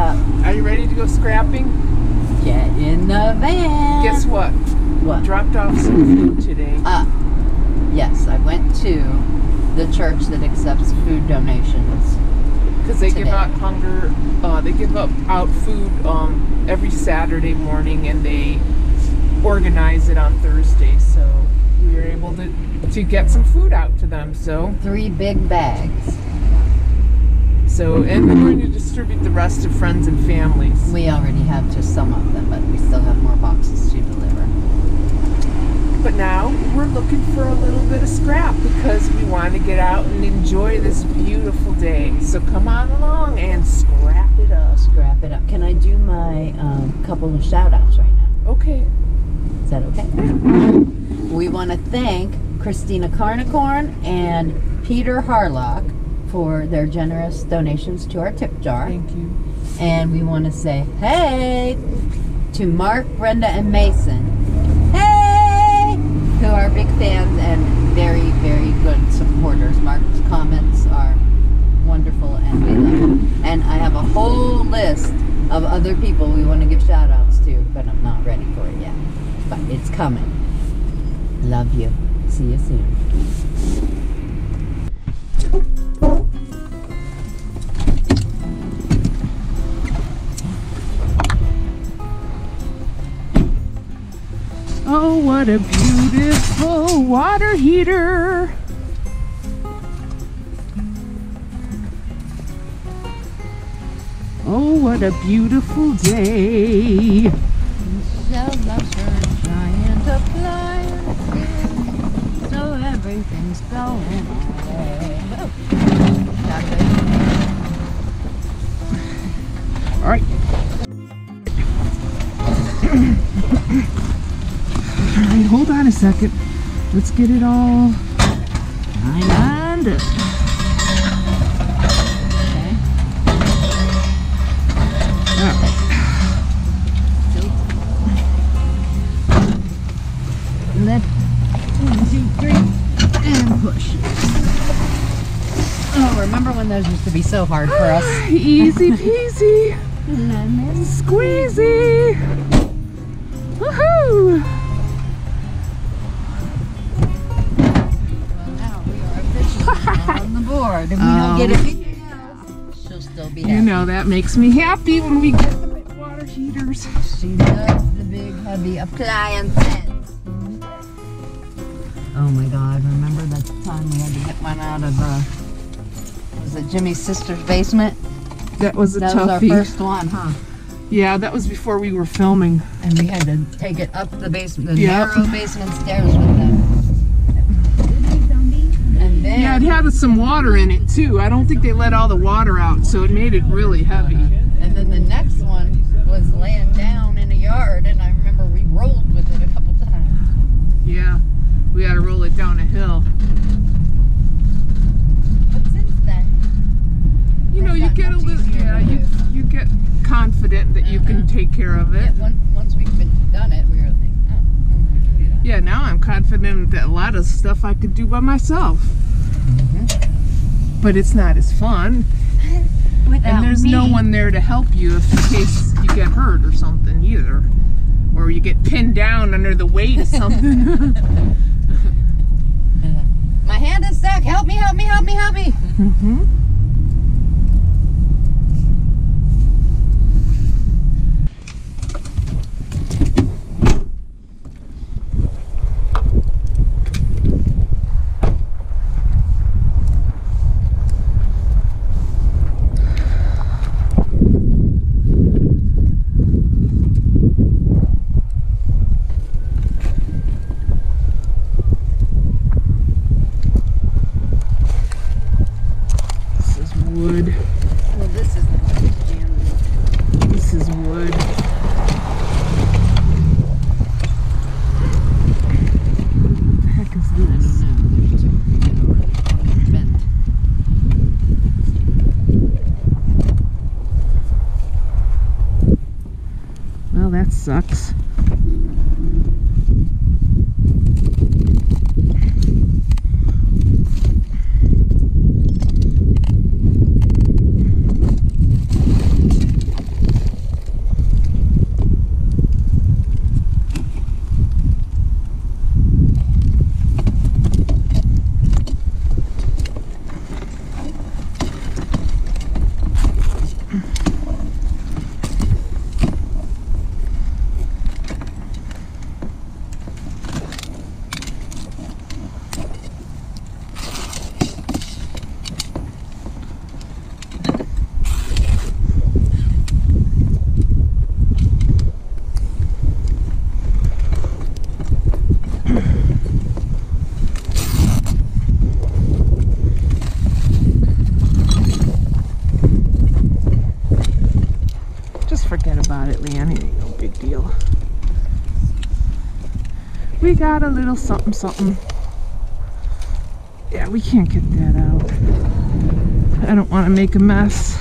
up. Are you ready to go scrapping? Get in the van. Guess what? What? Dropped off some food today. Yes, I went to the church that accepts food donations. Because they give out out food every Saturday morning, and they organize it on Thursday, so we were able to get some food out to them. So 3 big bags. So, and we're going to distribute the rest to friends and families. We already have just some of them, but we still have more boxes to deliver. But now we're looking for a little bit of scrap because we want to get out and enjoy this beautiful day. So come on along and scrap it up. Scrap it up. Can I do my couple of shout outs right now? Okay. Is that okay? We want to thank Christina Carnicorn and Peter Harlock for their generous donations to our tip jar. Thank you. And we want to say hey to Mark, Brenda, and Mason, hey, who are big fans and very, very good supporters. Mark's comments are wonderful and we love them. And I have a whole list of other people we want to give shout outs to, but I'm not ready for it yet. But it's coming. Love you. See you soon. Oh, what a beautiful water heater! Oh, what a beautiful day! Michelle loves her giant appliances, so everything's going away. Oh, all right. Alright, hold on a second. Let's get it all lined up. Okay. Alright. Left, 1, 2, 3, and push. Oh, remember when those used to be so hard for us? Easy peasy. Lemon squeezy. Woohoo! Board. If we don't get anything else, she'll still be happy. You know, that makes me happy when we get the big water heaters. She loves the big heavy appliances. Oh my God, remember that time we had to get one out of was it Jimmy's sister's basement? That was a toughie. That was our first one, huh? Yeah, that was before we were filming. And we had to take it up the basement, the narrow basement stairs with them. Yeah, it had some water in it too. I don't think they let all the water out, so it made it really heavy. And then the next one was laying down in the yard, and I remember we rolled with it a couple times. Yeah, we had to roll it down a hill. But since then, you know, you get a little, you get confident that you can take care of it. Yeah, once we've done it, we were thinking, oh, we can do that. Yeah, now I'm confident that a lot of stuff I could do by myself. But it's not as fun. And there's no one there to help you in case you get hurt or something either. Or you get pinned down under the weight of something. My hand is stuck. Help me, help me, help me, help me. got a little something something. Yeah, we can't get that out. I don't want to make a mess.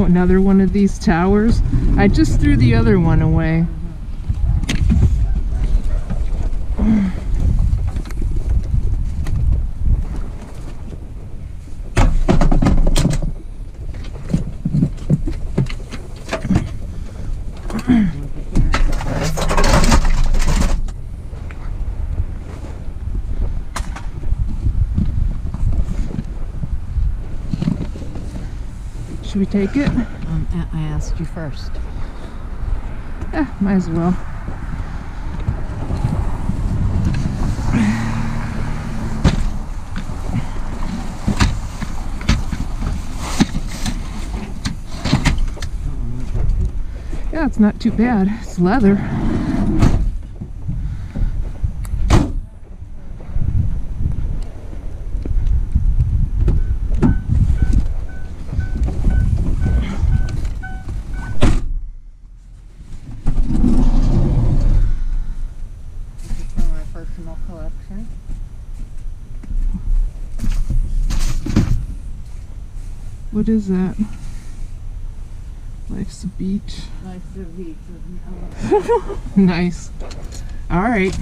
Another one of these towers. I just threw the other one away. Should we take it? I asked you first. Yeah, might as well. Yeah, it's not too bad. It's leather. What is that? Life's a beach. Life's a beach. Nice. All right.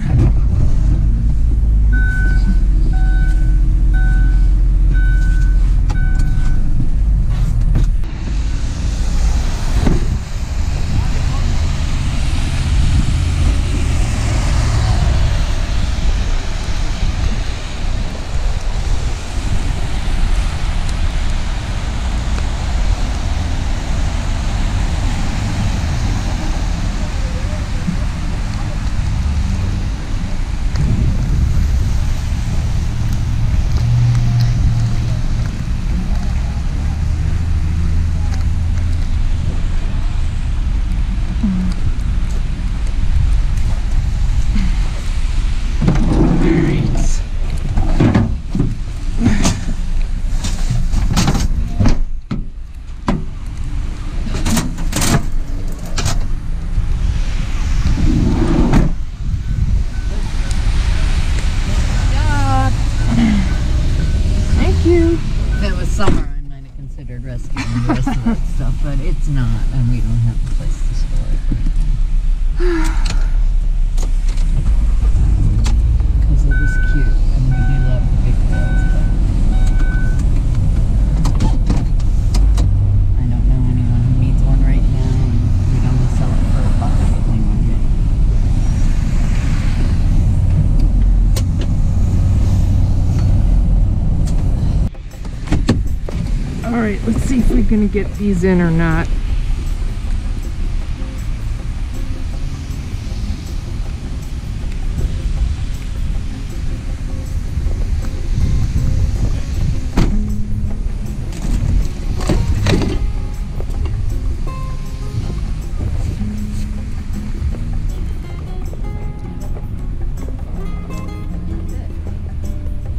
Let's see if we're gonna get these in or not.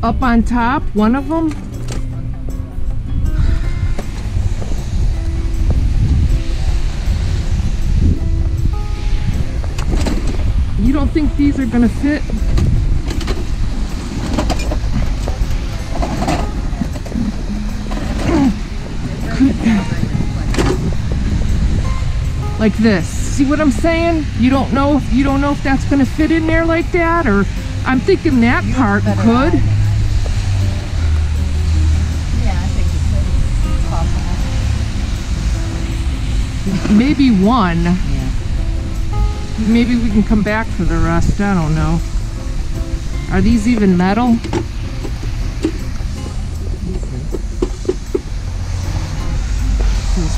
Up on top, one of them. You don't think these are gonna fit? Like this. See what I'm saying? You don't know if that's gonna fit in there like that, or I'm thinking that part could. Yeah, I think it's possible. Maybe one. Maybe we can come back for the rest. I don't know. Are these even metal? These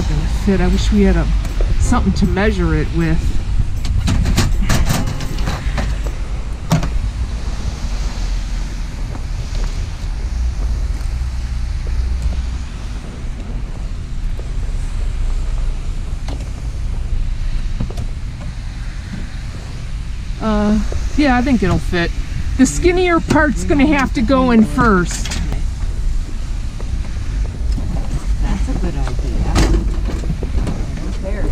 are gonna fit. I wish we had something to measure it with. Yeah, I think it'll fit. The skinnier part's gonna have to go in first. That's a good idea. There.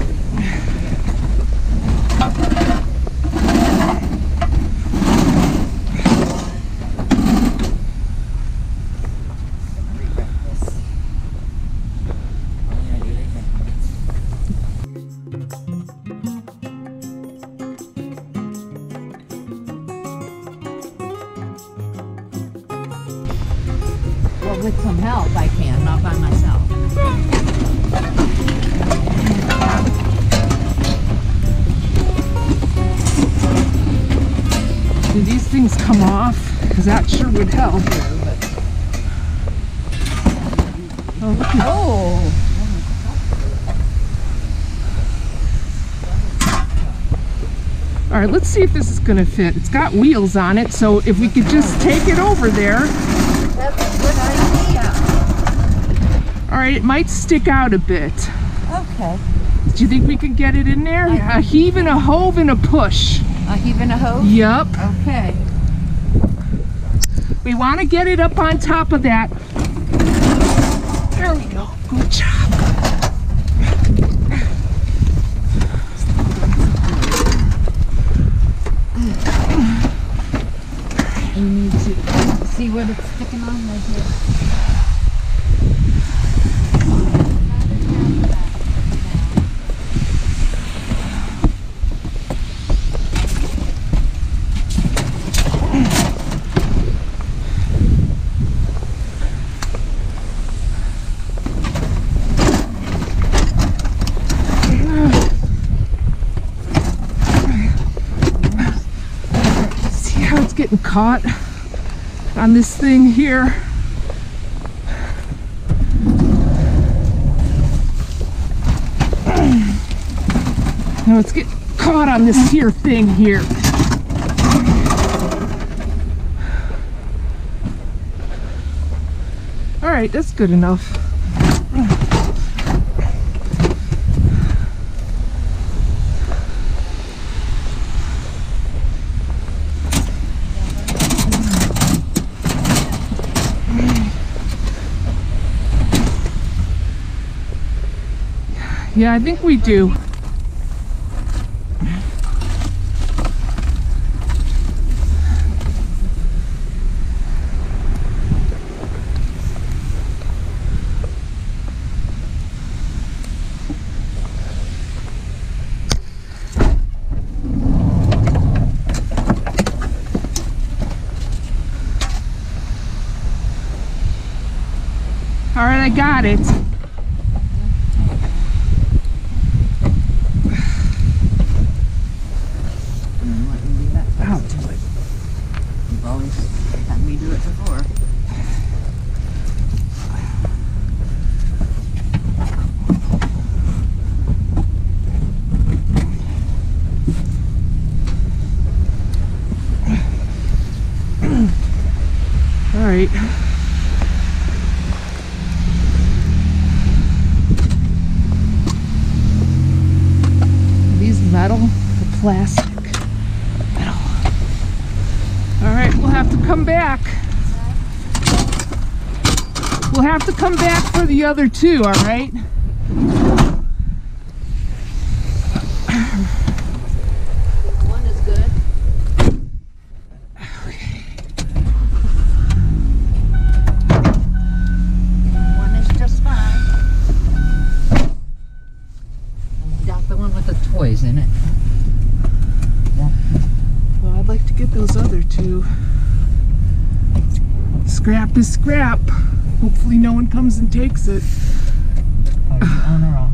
With some help, I can, not by myself. Do these things come off? Because that sure would help. Oh, look at oh. All right, let's see if this is going to fit. It's got wheels on it, so if we could just take it over there. Alright, it might stick out a bit. Okay. Do you think we could get it in there? A heave and a hove and a push. A heave and a hove? Yep. Okay. We want to get it up on top of that. There we go. Good job. We need to see what it's sticking on right here. Getting caught on this thing here. Now it's getting caught on this here thing here. All right, that's good enough. Yeah, I think we do. All right, I got it. These metal, the plastic, metal. All right, we'll have to come back. We'll have to come back for the other two, all right? Scrap is scrap. Hopefully no one comes and takes it. Are you on or off?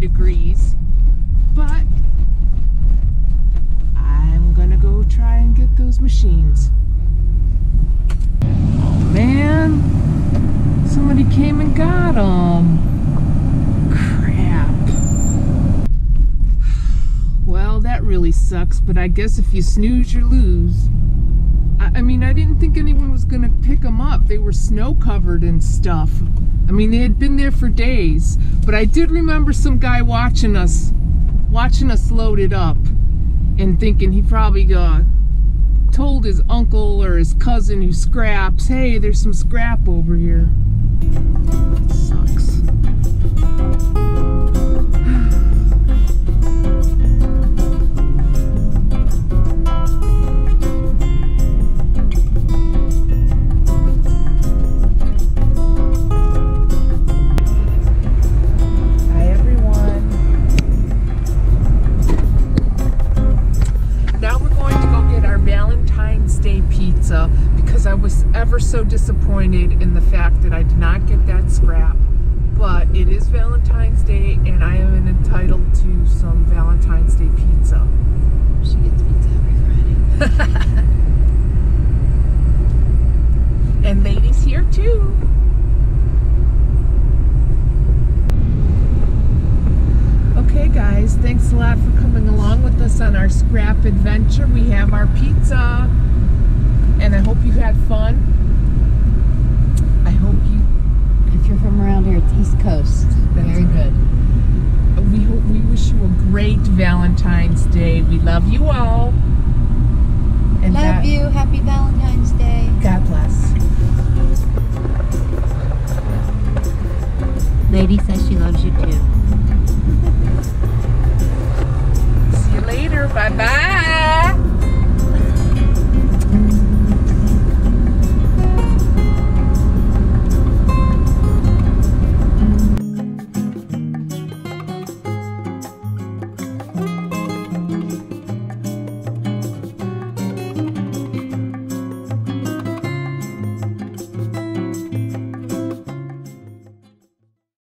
Degrees, but try and get those machines. Oh man, somebody came and got them. Crap. Well, that really sucks, but I guess if you snooze, you lose. I mean, I didn't think anyone was gonna pick them up. They were snow covered and stuff. I mean, they had been there for days, but I did remember some guy watching us load it up and thinking he probably told his uncle or his cousin who scraps, hey, there's some scrap over here. That sucks. Because I was ever so disappointed in the fact that I did not get that scrap, but it is Valentine's Day and I am entitled to some Valentine's Day pizza. She gets pizza every Friday. And ladies here too. Okay guys, thanks a lot for coming along with us on our scrap adventure. We have our pizza. And I hope you had fun. I hope you... If you're from around here, it's East Coast. That's very good. We wish you a great Valentine's Day. We love you all. And love you. Happy Valentine's Day. God bless. Lady says she loves you too. See you later. Bye-bye.